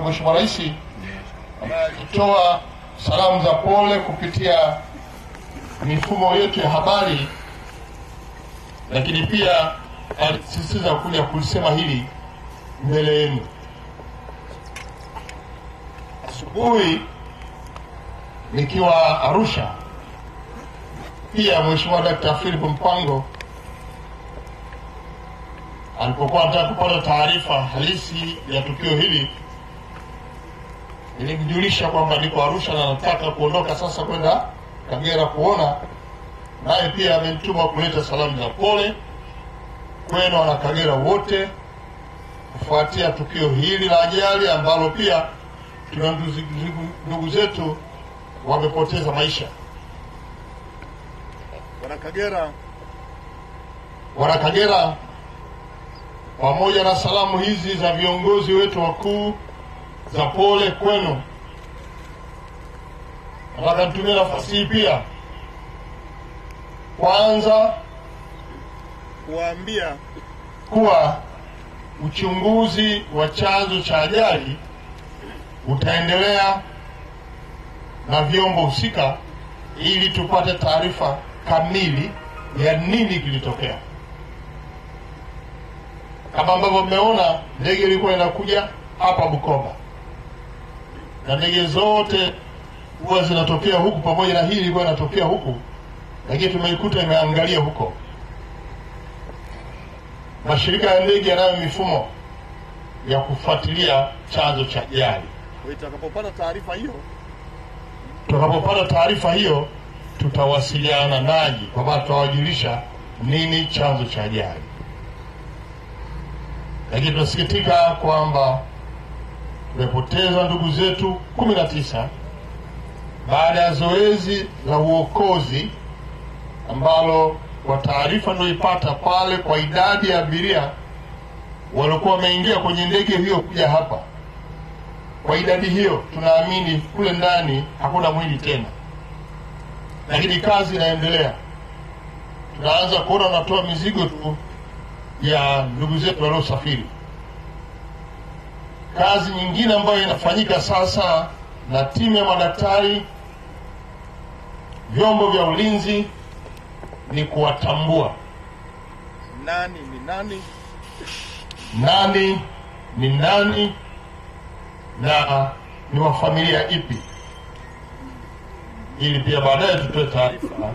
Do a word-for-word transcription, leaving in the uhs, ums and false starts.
Mheshimiwa Rais ametoa salamu za pole kupitia mifumo yetu ya habari, lakini pia alisisitiza kuja kusema hili mbele yenu. Asubuhi nikiwa Arusha, pia Mheshimiwa Daktari Philip Mpango alipokuwa anataka kupata taarifa halisi ya tukio hili, nilimjulisha kwamba niko Arusha na nataka kuondoka sasa kwenda Kagera kuona, naye pia amenituma kuleta salamu za pole kwenu na Kagera wote kufuatia tukio hili la ajali ambalo pia tuna ndugu zetu wamepoteza maisha. Wana Kagera, wana Kagera, pamoja na salamu hizi za viongozi wetu wakuu za pole kwenu, nataka nitumie nafasi hii pia kwanza kuambia kuwa uchunguzi wa chanzo cha ajali utaendelea na vyombo husika ili tupate taarifa kamili ya nini kilitokea. Kama ambavyo mmeona, ndege ilikuwa inakuja hapa Bukoba, na ndege zote huwa zinatokea huku, pamoja na hili ilikuwa inatokea huku, lakini tumeikuta imeangalia huko. Mashirika ya ndege yanayo mifumo ya kufuatilia chanzo cha ajali. Tutakapopata taarifa hiyo, tutakapopata taarifa hiyo tutawasiliana nanyi, kwa sababu tutawajulisha nini chanzo cha ajali. Lakini tunasikitika kwamba tumepoteza ndugu zetu kumi na tisa baada ya zoezi la uokozi ambalo kwa taarifa nilipata pale, kwa idadi ya abiria waliokuwa wameingia kwenye ndege hiyo kuja hapa, kwa idadi hiyo tunaamini kule ndani hakuna mwili tena, lakini kazi inaendelea. Tunaanza kuona natoa mizigo tu ya ndugu zetu waliosafiri. Kazi nyingine ambayo inafanyika sasa na timu ya madaktari, vyombo vya ulinzi, ni kuwatambua nani ni nani, nani ni nani na ni wa familia ipi, ili pia baadaye tutoe taarifa